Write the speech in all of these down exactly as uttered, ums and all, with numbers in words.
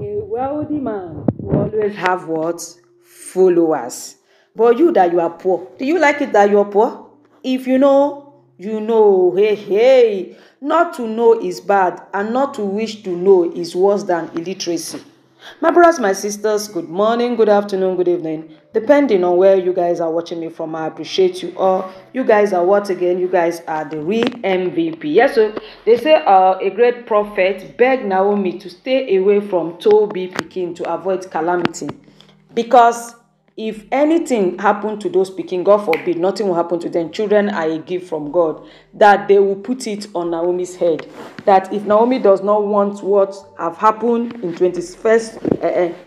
A wealthy man will always have what? Followers. But you that you are poor, do you like it that you are poor? If you know, you know. Hey, hey. Not to know is bad, and not to wish to know is worse than illiteracy. My brothers, my sisters, good morning, good afternoon, good evening. Depending on where you guys are watching me from, I appreciate you all. You guys are what again? You guys are the real M V P. Yes, so they say uh, a great prophet begged Naomi to stay away from Tobi Pikin to avoid calamity. Because if anything happened to those Pikin, God forbid, nothing will happen to them. Children are a gift from God. That they will put it on Naomi's head. That if Naomi does not want what have happened in twenty-first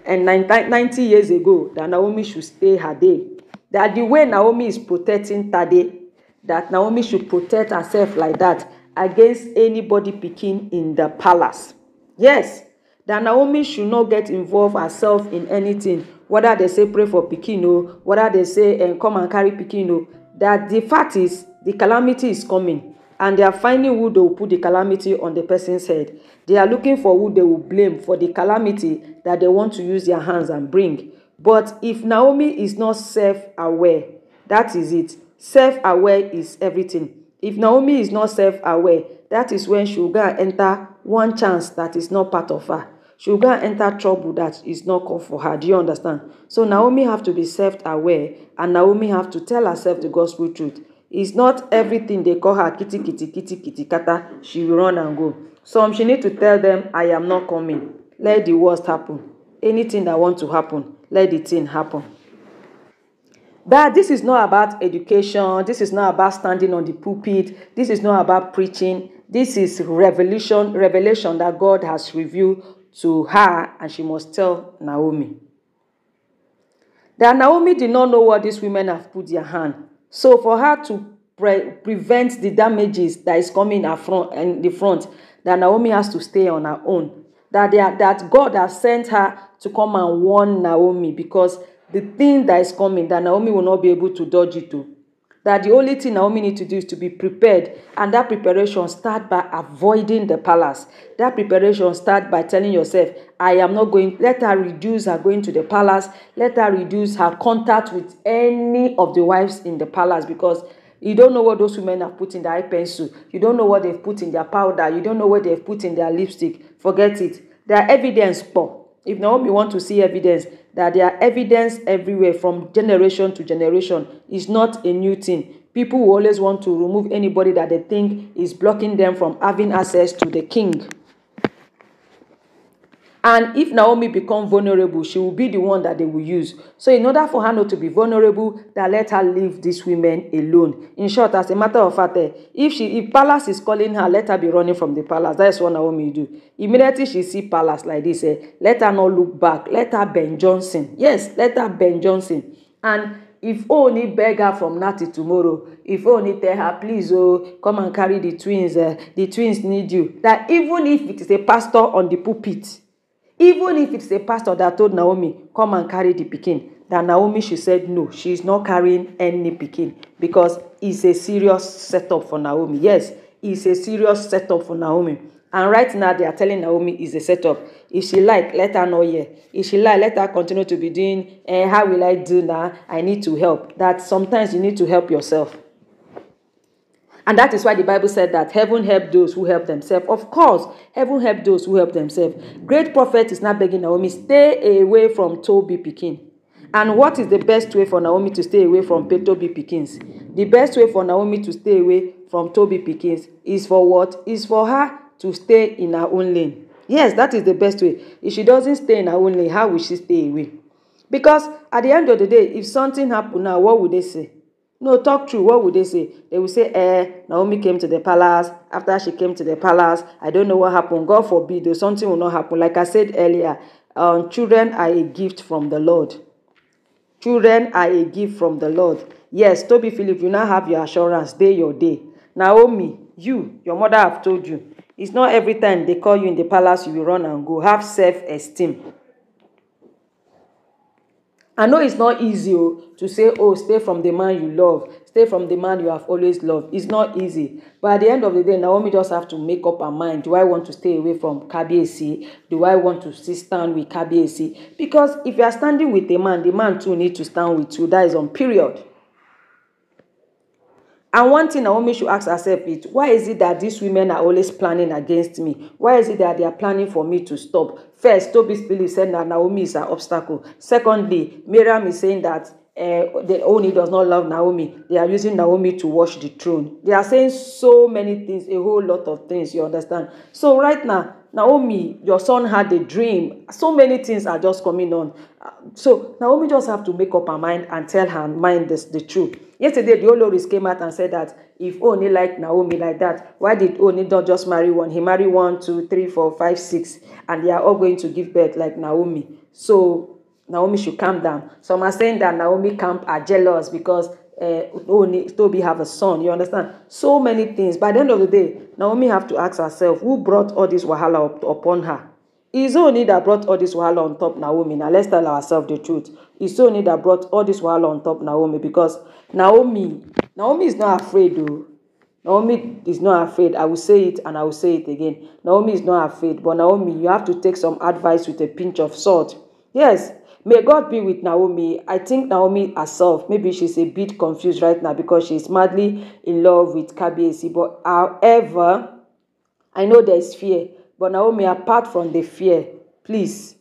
and ninety years ago, that Naomi should stay her day. That the way Naomi is protecting Tade, that Naomi should protect herself like that against anybody Pikin in the palace. Yes, that Naomi should not get involved herself in anything. Whether they say pray for Pikino, whether they say and come and carry Pikino, that the fact is the calamity is coming and they are finding who they will put the calamity on the person's head. They are looking for who they will blame for the calamity that they want to use their hands and bring. But if Naomi is not self-aware, that is it. Self-aware is everything. If Naomi is not self-aware, that is when she will go and enter one chance that is not part of her. She'll go and enter trouble that is not called for her. Do you understand? So Naomi have to be self-aware, and Naomi have to tell herself the gospel truth. It's not everything they call her kitty, kitty, kitty, kitty, kata. She will run and go. Some she need to tell them, I am not coming. Let the worst happen. Anything that wants to happen, let the thing happen. That this is not about education. This is not about standing on the pulpit. This is not about preaching. This is revelation, revelation that God has revealed to her, and she must tell Naomi. That Naomi did not know what these women have put their hand. So for her to pre prevent the damages that is coming in, front, in the front, that Naomi has to stay on her own. That, they are, that God has sent her to come and warn Naomi, because the thing that is coming, that Naomi will not be able to dodge it to. That the only thing Naomi needs to do is to be prepared. And that preparation starts by avoiding the palace. That preparation starts by telling yourself, I am not going, let her reduce her going to the palace. Let her reduce her contact with any of the wives in the palace. Because you don't know what those women have put in their eye pencil. You don't know what they've put in their powder. You don't know what they've put in their lipstick. Forget it. Their evidence poor. If Naomi wants to see evidence, that there are evidence everywhere from generation to generation, is not a new thing. People will always want to remove anybody that they think is blocking them from having access to the king. And if Naomi becomes vulnerable, she will be the one that they will use. So in order for her not to be vulnerable, that let her leave these women alone. In short, as a matter of fact, if she if palace is calling her, let her be running from the palace. That's what Naomi do. Immediately she see palace like this, eh, let her not look back. Let her Ben Johnson. Yes, let her Ben Johnson. And if Ooni beg her from now till tomorrow, if Ooni tell her, please, oh, come and carry the twins. Eh, the twins need you. That even if it is a pastor on the pulpit, even if it's a pastor that told Naomi, come and carry the Pikin, that Naomi, she said, no, she's not carrying any Pikin, because it's a serious setup for Naomi. Yes, it's a serious setup for Naomi. And right now, they are telling Naomi it's a setup. If she like, let her know, yeah. If she like, let her continue to be doing, eh, how will I do now? I need to help. That sometimes you need to help yourself. And that is why the Bible said that heaven help those who help themselves. Of course, heaven help those who help themselves. Great prophet is now begging Naomi, stay away from Tobi Pikin. And what is the best way for Naomi to stay away from Tobi Pikins? The best way for Naomi to stay away from Tobi Pikins is for what? Is for her to stay in her own lane. Yes, that is the best way. If she doesn't stay in her own lane, how will she stay away? Because at the end of the day, if something happened now, what would they say? No, talk true. What would they say? They will say, eh, Naomi came to the palace. After she came to the palace, I don't know what happened. God forbid, though, something will not happen. Like I said earlier, um, children are a gift from the Lord. Children are a gift from the Lord. Yes, Tobi Phillips, you now have your assurance day your day. Naomi, you, your mother have told you, it's not every time they call you in the palace, you will run and go. Have self-esteem. I know it's not easy to say, oh, stay from the man you love. Stay from the man you have always loved. It's not easy. But at the end of the day, Naomi just have to make up her mind. Do I want to stay away from Kabiesi? Do I want to stand with Kabiesi? Because if you are standing with a man, the man too needs to stand with you. That is on period. And one thing Naomi should ask herself is, why is it that these women are always planning against me? Why is it that they are planning for me to stop? First, Tobi Phillips said that Naomi is an obstacle. Secondly, Miriam is saying that uh, the Ooni does not love Naomi. They are using Naomi to wash the throne. They are saying so many things, a whole lot of things, you understand? So right now, Naomi, your son had a dream. So many things are just coming on. So Naomi just have to make up her mind and tell her mind this, the truth. Yesterday, the Oloris came out and said that if Ooni liked Naomi like that, why did Ooni not just marry one? He married one, two, three, four, five, six, and they are all going to give birth like Naomi. So Naomi should calm down. Some are saying that Naomi camp are jealous because Uh, Ooni, Tobi have a son, you understand? So many things. By the end of the day, Naomi have to ask herself, who brought all this wahala up, upon her? It's Ooni that brought all this wahala on top Naomi. Now let's tell ourselves the truth. It's Ooni that brought all this wahala on top Naomi, because Naomi, Naomi is not afraid though. Naomi is not afraid. I will say it and I will say it again. Naomi is not afraid. But Naomi, you have to take some advice with a pinch of salt. Yes. May God be with Naomi. I think Naomi herself, maybe she's a bit confused right now because she's madly in love with Kabiesi. But however, I know there's fear. But Naomi, apart from the fear, please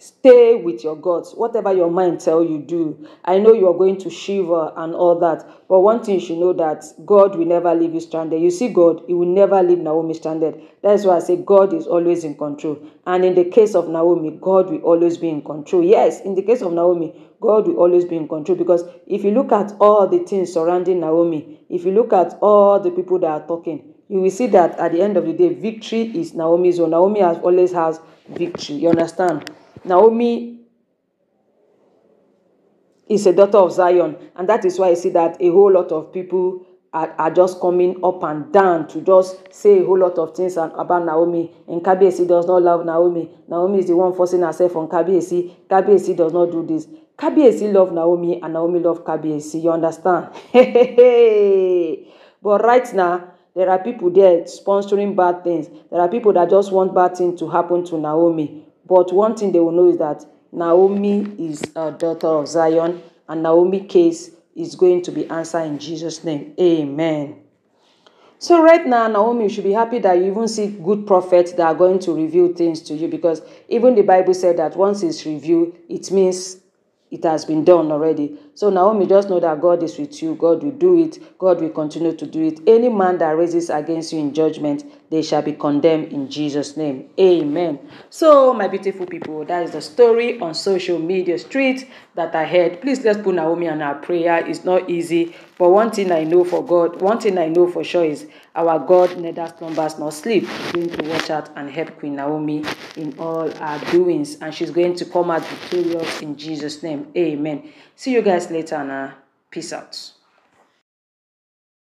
stay with your gods. Whatever your mind tell you, do. I know you are going to shiver and all that. But one thing you should know, that God will never leave you stranded. You see God, He will never leave Naomi stranded. That's why I say God is always in control. And in the case of Naomi, God will always be in control. Yes, in the case of Naomi, God will always be in control. Because if you look at all the things surrounding Naomi, if you look at all the people that are talking, you will see that at the end of the day, victory is Naomi's. So Naomi has, always has victory. You understand? Naomi is a daughter of Zion, and that is why I see that a whole lot of people are, are just coming up and down to just say a whole lot of things about Naomi. And Kabiesi does not love Naomi. Naomi is the one forcing herself on Kabiesi. Kabiesi does not do this. Kabiesi loves Naomi, and Naomi loves Kabiesi. You understand? But right now, there are people there sponsoring bad things. There are people that just want bad things to happen to Naomi. But one thing they will know is that Naomi is a daughter of Zion, and Naomi's case is going to be answered in Jesus' name. Amen. So right now, Naomi, you should be happy that you even see good prophets that are going to reveal things to you, because even the Bible said that once it's revealed, it means it has been done already. So Naomi, just know that God is with you. God will do it. God will continue to do it. Any man that raises against you in judgment, they shall be condemned in Jesus' name. Amen. So my beautiful people, that is the story on social media streets that I heard. Please let's put Naomi on our prayer. It's not easy. But one thing I know for God, one thing I know for sure is our God neither slumbers nor sleep. He's going to watch out and help Queen Naomi in all her doings. And she's going to come out victorious in Jesus' name. Amen. See you guys later, and uh, peace out.